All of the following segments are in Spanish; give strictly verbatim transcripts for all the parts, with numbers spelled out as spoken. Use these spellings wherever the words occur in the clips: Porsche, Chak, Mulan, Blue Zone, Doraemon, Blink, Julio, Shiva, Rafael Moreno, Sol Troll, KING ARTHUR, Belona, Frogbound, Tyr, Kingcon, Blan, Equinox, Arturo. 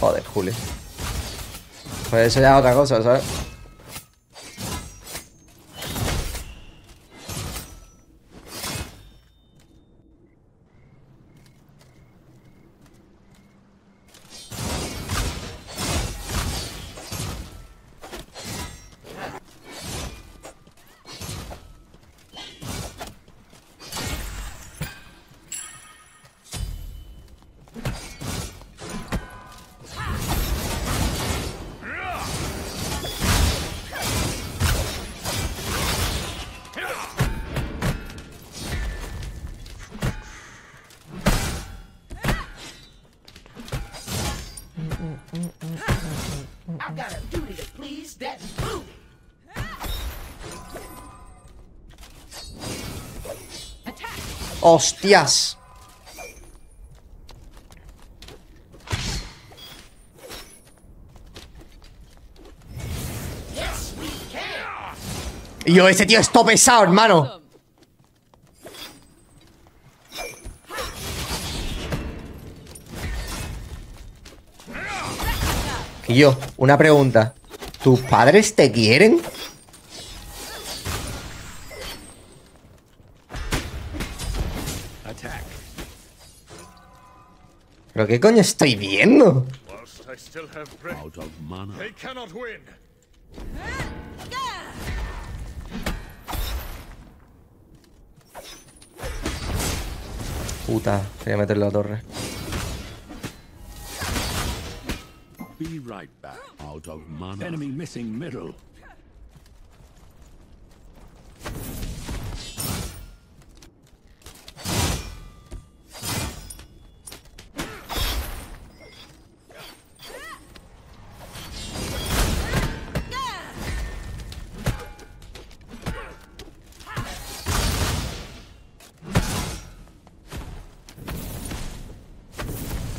Joder, Juli. Pues eso ya es otra cosa, ¿sabes? ¡Hostias! Yo, este tío es todo pesado, hermano. Y yo, una pregunta. ¿Tus padres te quieren? ¿Pero qué coño estoy viendo? Puta, voy a meterle a la torre. Be right back. Out of mana. Enemy missing middle.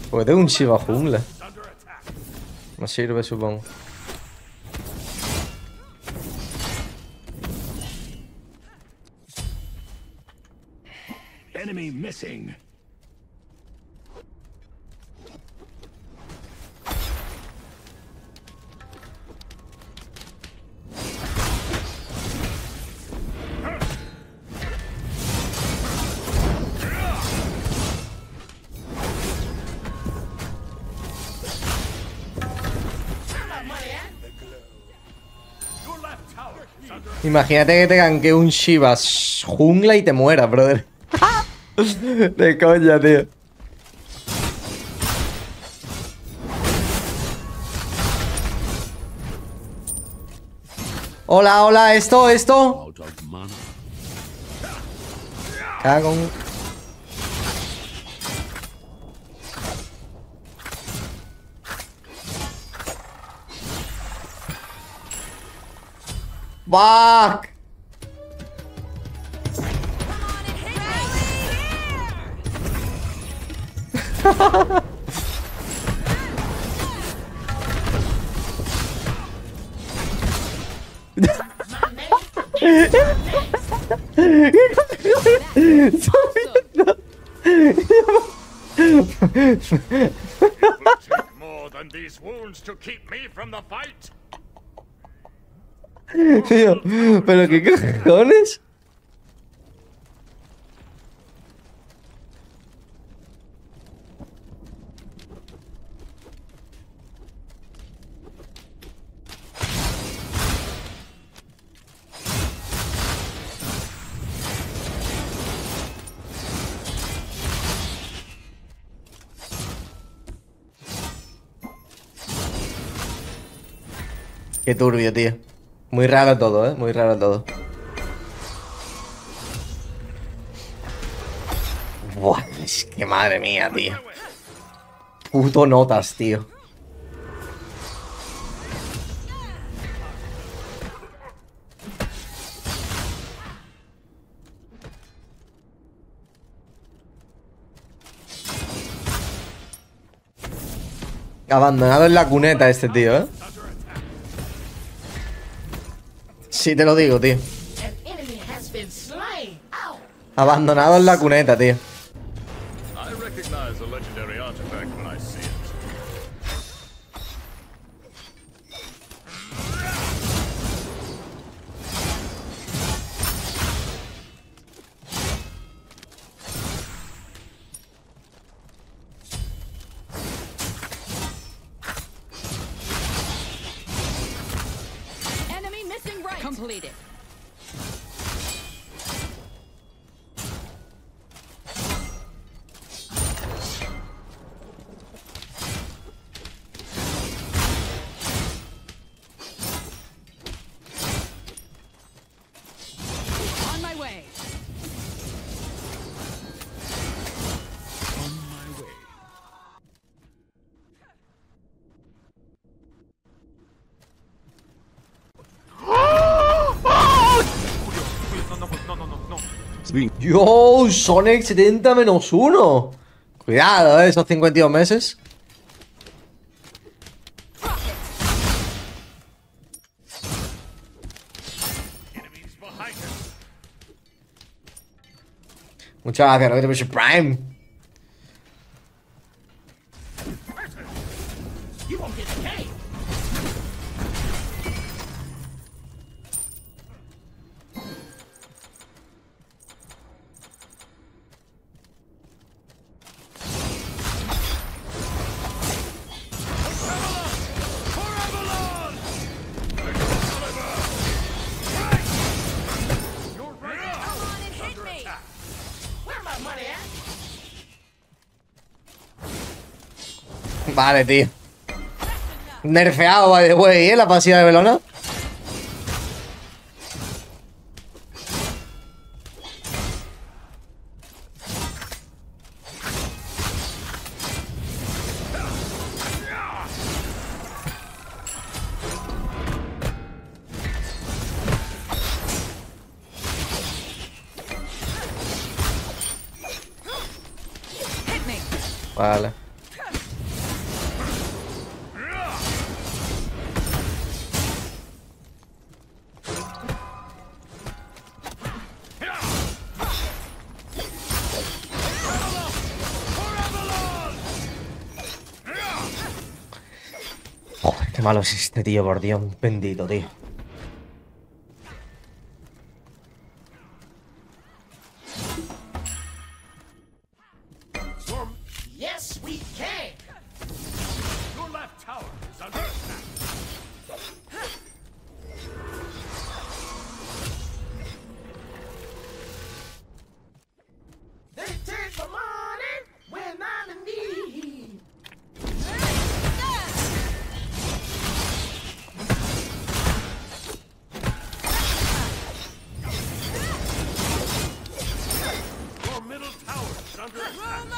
Puede un Shiva jungla. No sirve, supongo. Enemy missing. Imagínate que te ganque un Shiva jungla y te mueras, brother. De coña, tío. Hola, hola, esto, esto. Cago en... Fuck. It will take more than these wounds to keep me from the fight. Tío, pero qué cojones. Qué turbio, tío. Muy raro todo, ¿eh? Muy raro todo. Buah, es que madre mía, tío. Puto notas, tío. Abandonado en la cuneta este tío, ¿eh? Sí, te lo digo, tío. Abandonado en la cuneta, tío. completed. Yo, Sonic setenta menos uno. Cuidado, ¿eh? Esos cincuenta y dos meses. Muchas gracias, Rocket Bishop Prime. Vale, tío. Nerfeado, by the way, ¿eh? La pasiva de Belona. Vale. Qué malo es este tío, por Dios, bendito, tío. Yes, we can. Your left tower is under attack. This is the morning when I'm in need. Your middle tower is under attack.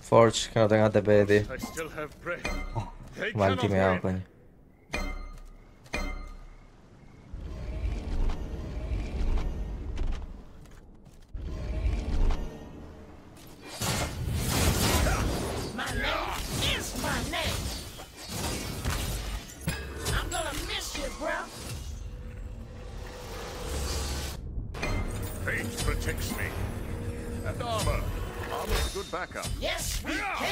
Forge, que no tenga T P, tío. Oh, mal timeado, coño. Yes, we can.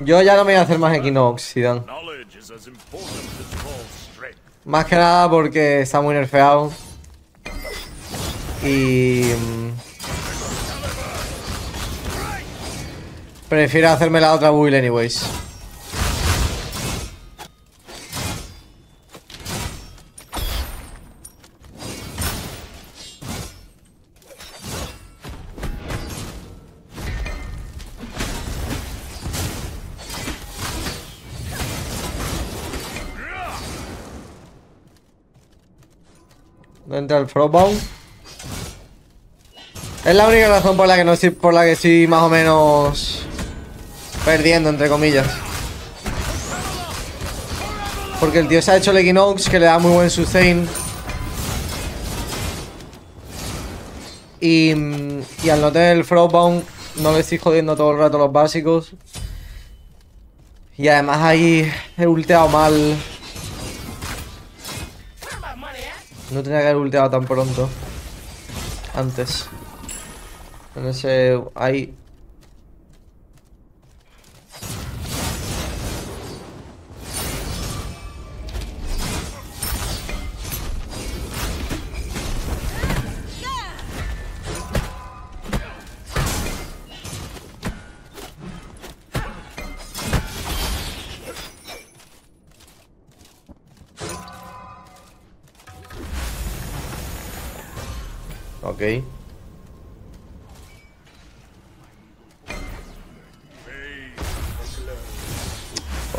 Yo ya no me voy a hacer más Equinox, Zidane. Más que nada porque está muy nerfeado. Y... prefiero hacerme la otra build anyways. ¿Dónde entra el Frogbound? Es la única razón por la que no estoy, por la que estoy más o menos perdiendo, entre comillas. Porque el tío se ha hecho el Equinox, que le da muy buen sustain. Y, y al no tener el Frogbound, no le estoy jodiendo todo el rato los básicos. Y además ahí he ulteado mal. No tenía que haber ulteado tan pronto. Antes. En ese... ahí. Ok.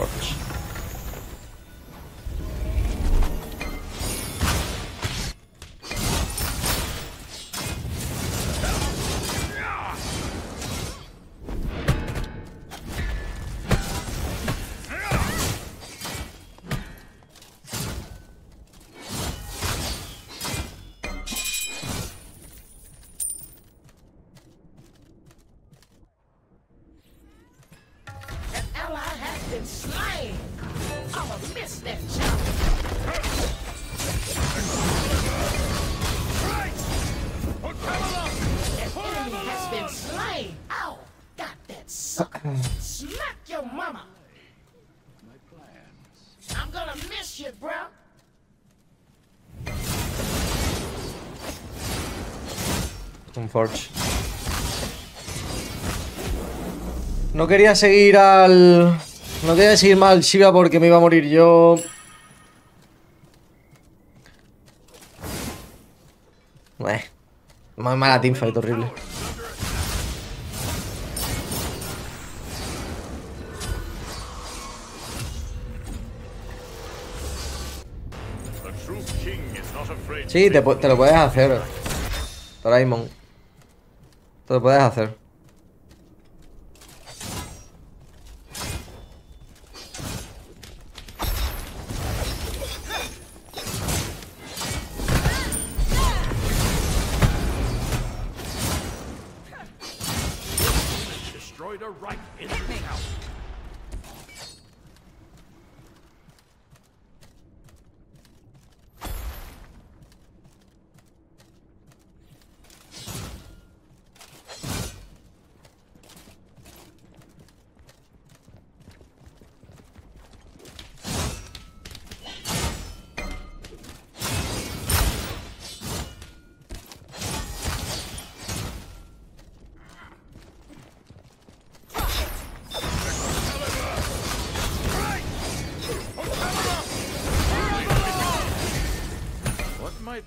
Porsche. Un Forge. No quería seguir al... No quería seguir mal Shiva porque me iba a morir yo. Bueno, más mala teamfight, horrible. Sí, te, te lo puedes hacer, Doraemon. Te lo puedes hacer.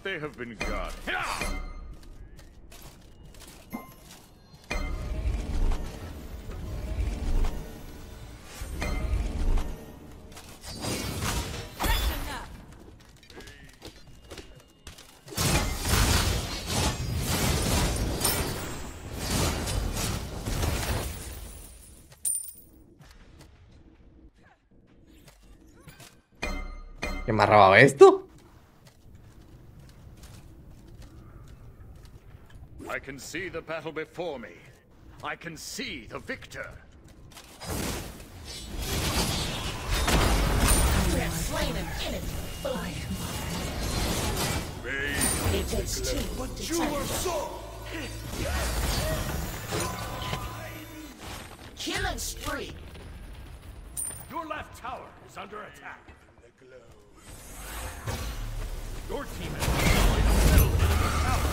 They have been God. ¿Qué me ha robado esto? I can see the battle before me. I can see the victor. We have slain an enemy. By it takes two, but you are so. Killing spree. Your left tower is under attack. The glow. Your team is destroyed the middle of the tower.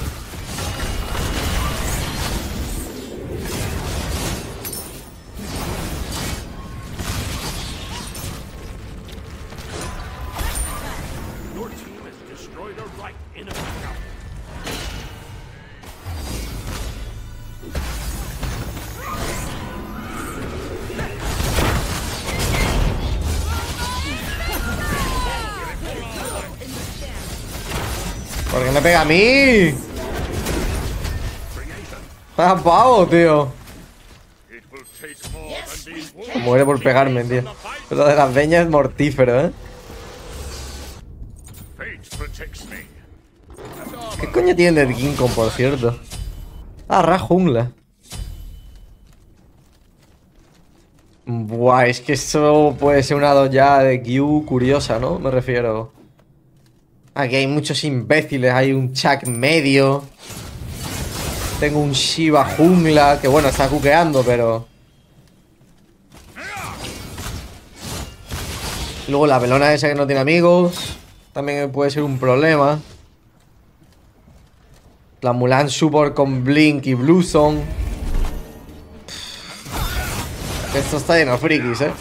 ¿Por qué me pega a mí? Ah, pavo, tío. Muere por pegarme, tío. Lo de la peña es mortífero, ¿eh? ¿Qué coño tiene el Kingcon, por cierto? Ah, Ra jungla. Buah, es que eso puede ser una doña de Q curiosa, ¿no? Me refiero. Aquí hay muchos imbéciles. Hay un Chak medio. Tengo un Shiva jungla. Que bueno, está cuqueando, pero... Luego la Belona esa que no tiene amigos. También puede ser un problema. La Mulan support con Blink y Blue Zone. Esto está lleno de frikis, eh.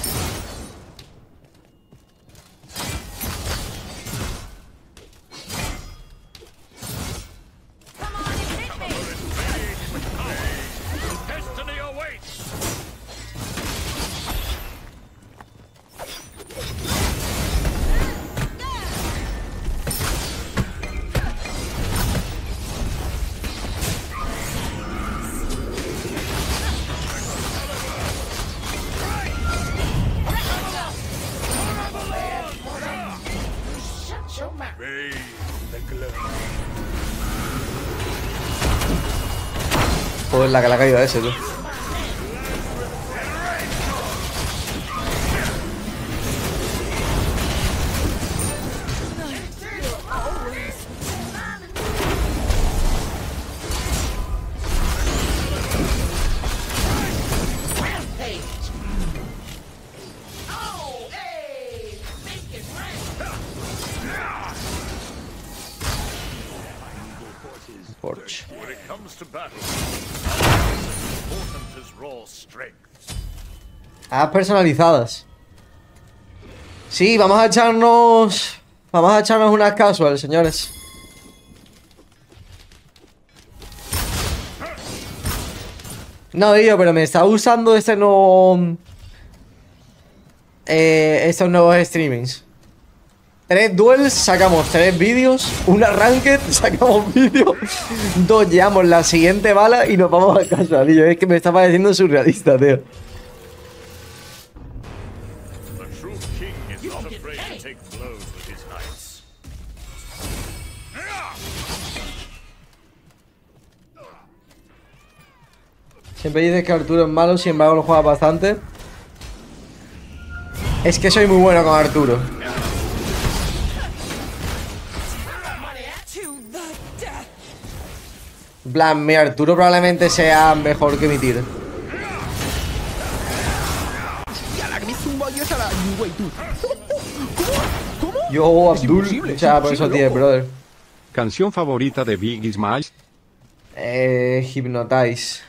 Joder, la que le ha caído a ese, tú. Porsche. Ah, personalizadas. Sí, vamos a echarnos... Vamos a echarnos unas casual, señores. No, tío, pero me está usando este nuevo... Eh, estos nuevos streamings. Tres duels, sacamos tres vídeos. Una ranked, sacamos vídeos. Dos llevamos la siguiente bala y nos vamos a casa, tío. Es que me está pareciendo surrealista, tío. Siempre dices que Arturo es malo, sin embargo lo juega bastante. Es que soy muy bueno con Arturo. Blan, mi Arturo probablemente sea mejor que mi tiro. Yo, Abdul, o sea, por eso tiene, brother. ¿Canción favorita de Big Smash? Eh, Hypnotize.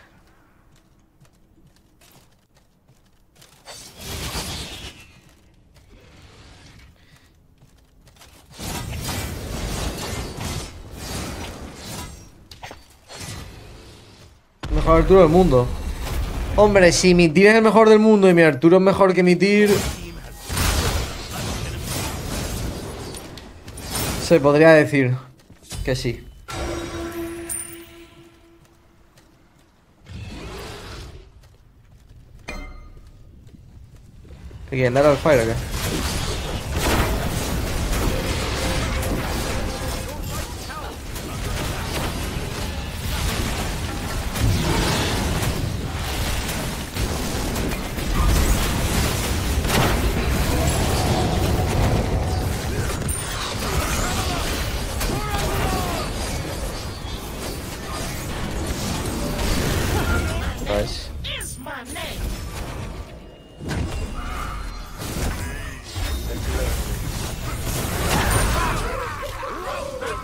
Mejor Arturo del mundo. Hombre, si mi Tyr es el mejor del mundo y mi Arturo es mejor que mi Tyr, se podría decir que sí. ¿Qué quieren dar al fire o qué?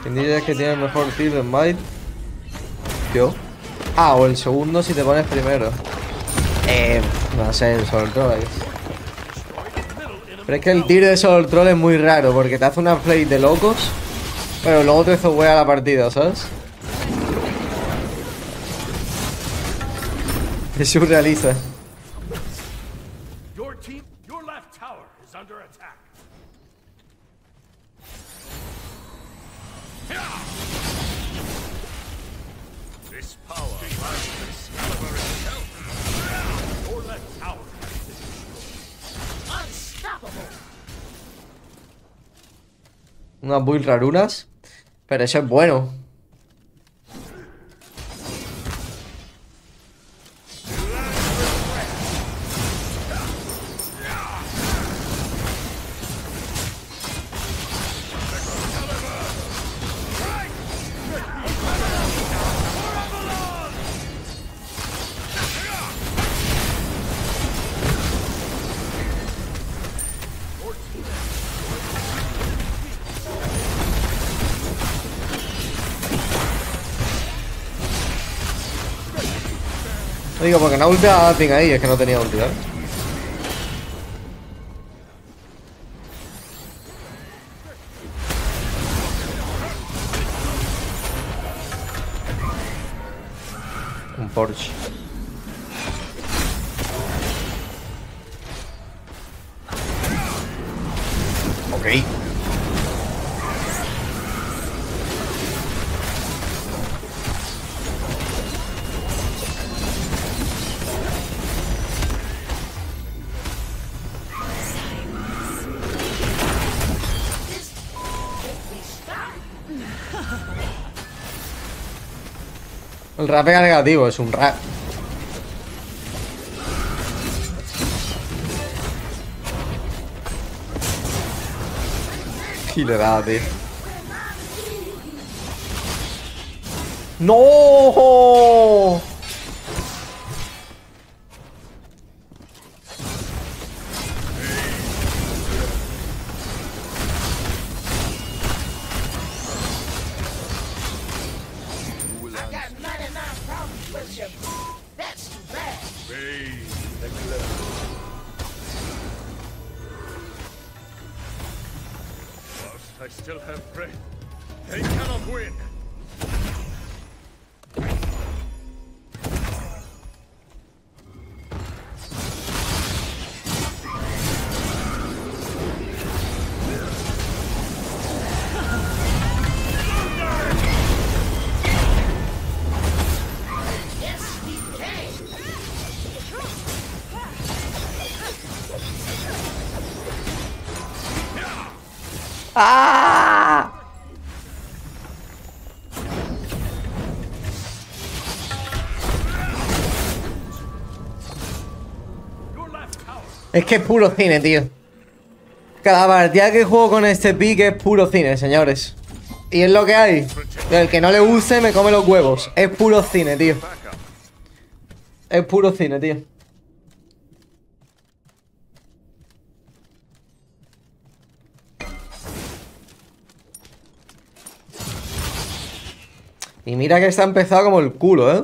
¿Quién diría que tiene el mejor tiro en Might? Yo. Ah, o el segundo si te pones primero. Eh, no sé, el Sol Troll. Pero es que el tiro de Sol Troll es muy raro porque te hace una play de locos, pero luego te zoguea la partida, ¿sabes? Es surrealista. unas build rarunas, pero eso es bueno. Digo, porque no ulti a Ping ahí, es que no tenía ulti, ¿eh? Un Porsche. Ok. El rap era negativo, es un rap. Y le da, tío. ¡No! ¡Ah! Es que es puro cine, tío. Cada partida que juego con este pick es puro cine, señores. Y es lo que hay. El que no le use me come los huevos. Es puro cine, tío. Es puro cine, tío. Y mira que está empezado como el culo, ¿eh?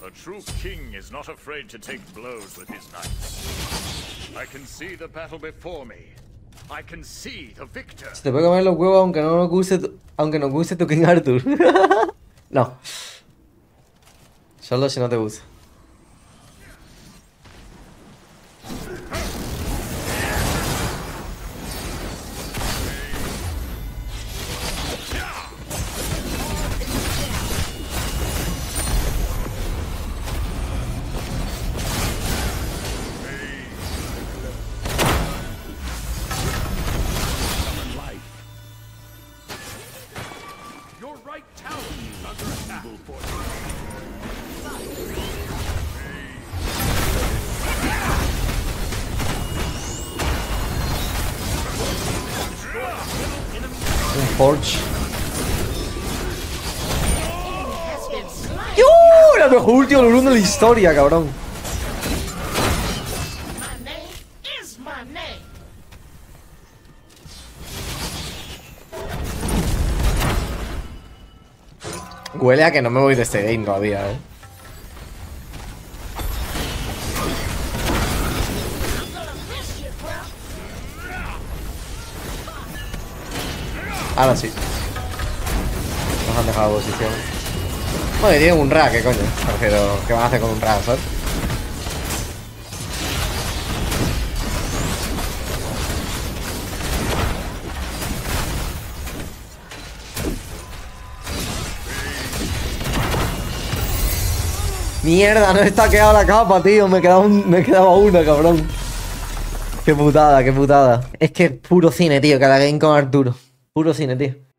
A true king is not afraid to take blows with his knights. I can see the battle before me. I can see the victor. Se te puede comer los huevos aunque no nos guste tu, aunque nos guste tu King Arthur. No. Solo si no te gusta. Porsche. ¡Yuuu! La mejor última Lulun de la historia, cabrón. Huele a que no me voy de este game todavía, eh. Ahora sí. Nos han dejado posición. Bueno, tiene un Ra, ¿qué coño? Pero, ¿qué van a hacer con un Ra, Sol? Mierda, no he stackeado la capa, tío. Me quedaba, un, me quedaba una, cabrón. Qué putada, qué putada. Es que es puro cine, tío. Cada game con Arturo. Puro cine, tío.